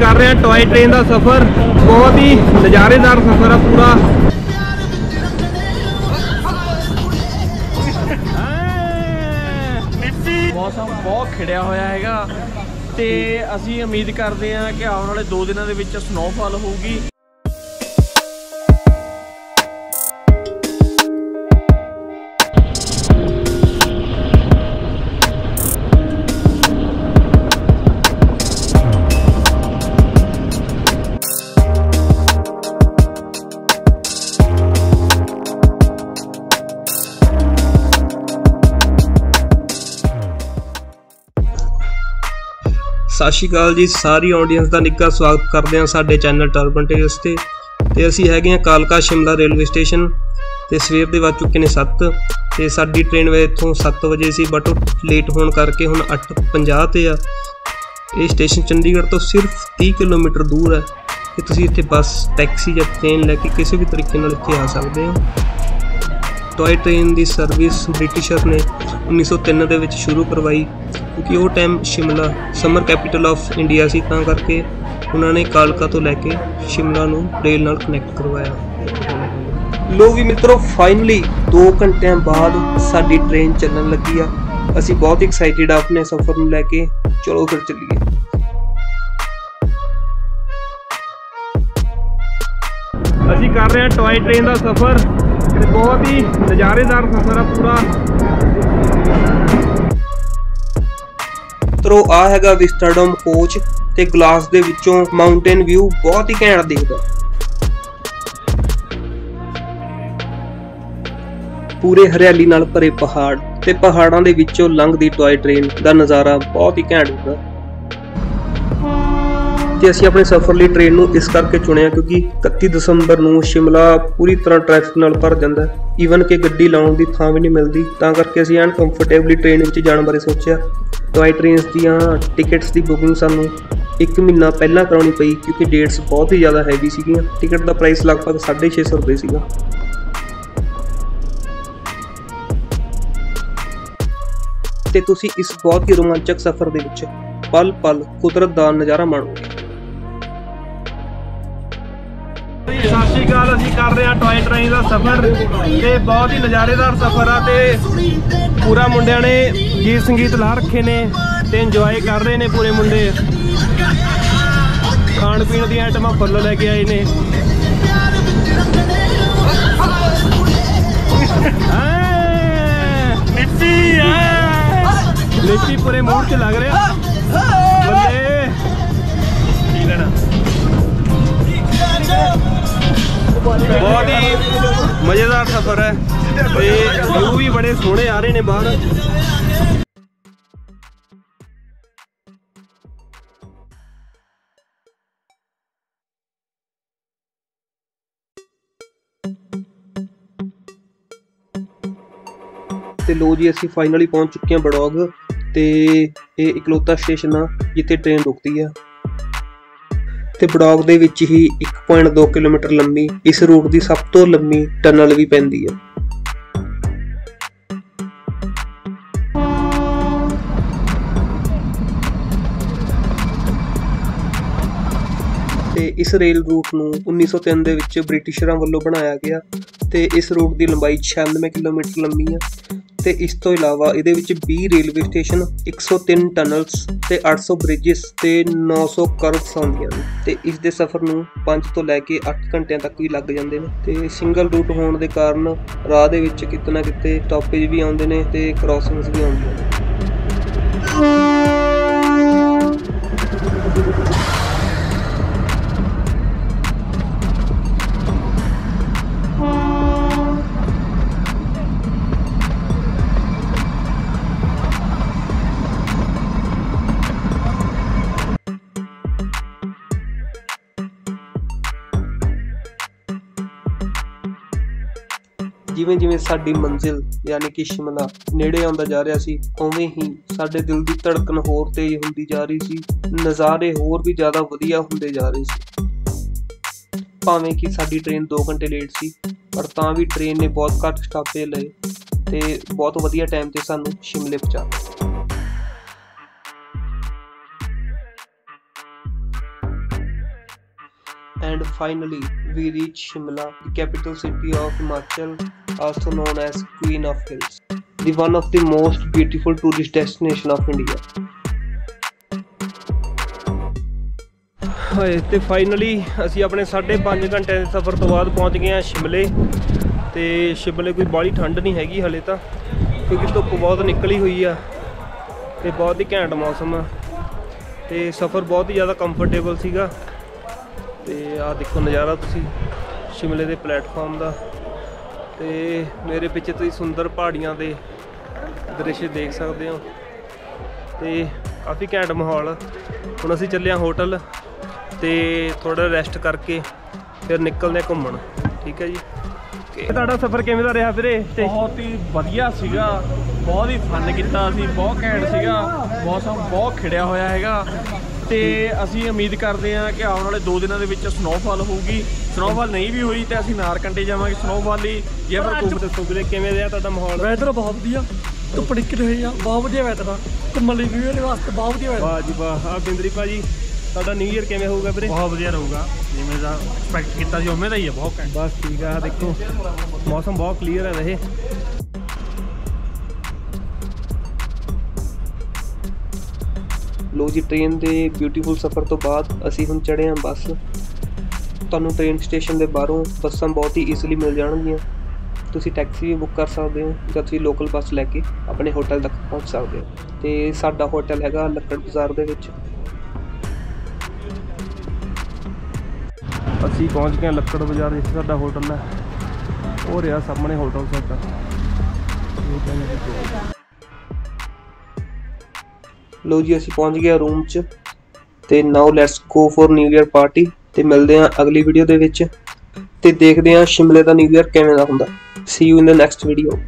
कर रहे हैं टॉय ट्रेन का सफ़र, बहुत ही नज़ारेदार सफ़र है पूरा। मौसम बहुत खिड़िया होया हैगा ते असीं उम्मीद करते हैं कि आने वाले 2 दिनों के स्नोफॉल होगी। सत श्री अकाल जी, सारी ऑडियंस का निघा स्वागत करते हैं साडे चैनल टर्बन टेल्स से। तो असी है कालका शिमला रेलवे स्टेशन तो सवेर के बज चुके हैं 7 तो साडी ट्रेन इतों 7 बजे सी बट लेट होने करके हुण 8:50 ते आ। ये स्टेशन चंडीगढ़ तो सिर्फ 30 किलोमीटर दूर है कि तुसीं इत्थे बस टैक्सी या ट्रेन लैके किसी भी तरीके नाल इत्थे आ सकदे हो। टॉय ट्रेन की सर्विस ब्रिटिशर ने 1903 दे विच शुरू करवाई क्योंकि वो time Shimla summer capital of India सी, तां करके उन्होंने कालका तो लैके शिमला नूं रेल नाल कनैक्ट करवाया। लो भी मित्रों, फाइनली 2 घंटे बाद साडी ट्रेन चलण लगी आ। असी बहुत एक्साइटिड आ अपने सफ़र नूं लैके, चलो फिर चलीए। असी कर रहे हैं टॉय ट्रेन का सफ़र, बहुत ही नज़ारेदार सफ़र है पूरा। तो आ हैगा विस्टाडोम कोच ते ग्लास दे विचों माउंटेन व्यू बहुत ही घैंट दिखदा। पूरे हरियाली नाल भरे पहाड़ ते पहाड़ां दे विचों लंघदी टॉय ट्रेन दा नज़ारा बहुत ही घैंट दिखदा। ते असीं अपने सफर लई ट्रेन नूं इस करके चुनिया क्योंकि 31 दिसंबर नूं शिमला पूरी तरह ट्रैफिक नाल भर जांदा, ईवन कि गड्डी लाउण दी थां भी नहीं मिलदी, तां करके असीं एन कंफर्टेबली ट्रेन विच जाण बारे सोचिया। टॉय ट्रेन्स दियाँ टिकट्स की बुकिंग सानू 1 महीना पहला करानी पई क्योंकि डेट्स बहुत ही ज़्यादा हैवी सी। टिकट का प्राइस लगभग 650 रुपये सी। ते तुसी इस बहुत ही रोमांचक सफ़र दे विच पल पल कुदरत का नज़ारा माणोगे। सत श्री अकाल, असीं कर रहे हैं टॉय ट्रेन का सफ़र ते बहुत ही नज़ारेदार सफ़र आ ते पूरा मुंडियां ने गीत संगीत ला रखे ने ते इंजॉय कर रहे हैं पूरे मुंडे। खाण पीण दी आइटमां फुल लैके आए ने। मिट्टी पूरे मूड च लग रहा बंदे। बहुत ही मज़ेदार सफ़र है, व्यू भी बड़े सोहने आ रहे ने बाहर। ते लो जी, असी फाइनली पहुंच चुके हैं बड़ौग ते ये इकलौता स्टेशन आ जिथे ट्रेन रुकती है। ते बड़ौग दे विच ही 1.2 किलोमीटर लंबी इस रूट की सब तो लंबी टनल भी पैंदी है। इस रेल रूट नूं 1903 दे विच ब्रिटिशरां वल्लों बनाया गया ते इस रूट की लंबाई 96 किलोमीटर लंबी है। ते इस तो इलावा इहदे विच 20 रेलवे स्टेशन, 103 टनल्स ते 800 ब्रिजिस ते 900 कर्व्स आउंदियां ने। ते इस दे सफ़र नूं 5 तो लैके 8 घंटियां तक भी लग जांदे ने। ते सिंगल रूट होने के कारण राह दे विच किते ना किते स्टॉपेज भी आउंदे ने ते क्रॉसिंग्स भी आउंदियां ने। जिवें जिवें साडी मंजिल यानी कि शिमला नेड़े आउंदा जा रहा सी, उवें ही साडे दिल की धड़कन होर तेज हुंदी जा रही सी, नज़ारे होर भी ज़्यादा वधिया हुंदे जा रहे सी। भावें कि साडी ट्रेन 2 घंटे लेट सी पर तां भी ट्रेन ने बहुत घट स्टापे लए ते बहुत वधिया टाइम ते सानू शिमले पहुँचा। And finally, we reach Shimla, the capital city of Himachal, also known as Queen of Hills, the one of the most beautiful tourist destination of India. तो फाइनली असी अपने 5.5 घंटे के सफ़र तो बाद पहुँच गए हैं शिमले। तो शिमले कोई बड़ी ठंड नहीं हैगी हले तो, क्योंकि धुप बहुत निकली हुई है। तो बहुत ही घैंट मौसम है, तो सफ़र बहुत ही ज़्यादा कंफर्टेबल सीगा। तो आ देखो नज़ारा तुसी शिमले के प्लेटफॉर्म का, तो मेरे पीछे तुसी सुंदर पहाड़ियों के दृश्य देख सकते हो। तो काफ़ी घैंट माहौल। हुण असी चले होटल, तो थोड़ा रेस्ट करके फिर निकलने घूमन। ठीक है जी, तुहाडा सफ़र किवें दा रहा वीरे? बहुत ही वधिया सीगा, बहुत ही फन कीता असीं, बहुत घैंट सीगा। मौसम बहुत खिड़िया होया हैगा, तो असीं उम्मीद करते हैं कि आने वाले 2 दिनों के विच स्नोफॉल होगी। स्नोफॉल नहीं भी हुई तो असीं नारकंडे जावांगे स्नोफॉल ही। जे पर तुसीं दस्सो वीरे किवें रहा तुहाडा माहौल? वैदर बहुत वधिया, धुप्प निकली हुई आ, बहुत वधिया वैदर आ घुम्मण लई, वीडियो वास्ते बहुत वधिया। वाह जी वाह। आ बिंदरी भाजी ਤੁਹਾਡਾ ਨਿਊ ਈਅਰ ਕਿਵੇਂ ਹੋਊਗਾ ਵੀਰੇ? ਬਹੁਤ ਵਧੀਆ ਰਹੂਗਾ, ਜਿਵੇਂ ਦਾ ਐਕਸਪੈਕਟ ਕੀਤਾ ਸੀ ਉਵੇਂ ਦਾ ਹੀ ਹੈ। ਬਹੁਤ ਘੈਂਟ। ਬਸ ਠੀਕ ਆ। ਦੇਖੋ ਮੌਸਮ ਬਹੁਤ ਕਲੀਅਰ ਹੈ ਵੈਸੇ। ਲੋ ਜੀ, ਟ੍ਰੇਨ ਦੇ ਬਿਊਟੀਫੁਲ ਸਫ਼ਰ ਤੋਂ ਬਾਅਦ ਅਸੀਂ ਹੁਣ ਚੜ੍ਹੇ ਹਾਂ ਬੱਸ। ਤੁਹਾਨੂੰ ਟ੍ਰੇਨ ਸਟੇਸ਼ਨ ਦੇ ਬਾਹਰੋਂ ਬੱਸਾਂ ਬਹੁਤ ਹੀ ਈਜ਼ੀਲੀ ਮਿਲ ਜਾਣਗੀਆਂ। ਤੁਸੀਂ ਟੈਕਸੀ ਵੀ ਬੁੱਕ ਕਰ ਸਕਦੇ ਹੋ ਜਾਂ ਤੁਸੀਂ ਲੋਕਲ ਬੱਸ ਲੈ ਕੇ ਆਪਣੇ ਹੋਟਲ ਤੱਕ ਪਹੁੰਚ ਸਕਦੇ ਹੋ। ਅਤੇ ਸਾਡਾ ਹੋਟਲ ਹੈਗਾ ਲੱਕੜ ਬਾਜ਼ਾਰ ਦੇ ਵਿੱਚ। असी पहुँच गए लक्कड़ बाज़ार, जिस साडा होटल है वो रहा सामने होटल साडा। लो जी, असी पहुँच गए रूम च। ते now let's go for new year party. ते मिलते हैं अगली वीडियो दे विच, ते देखते हैं शिमले का न्यू ईयर किवें दा हुंदा। See you in the next video.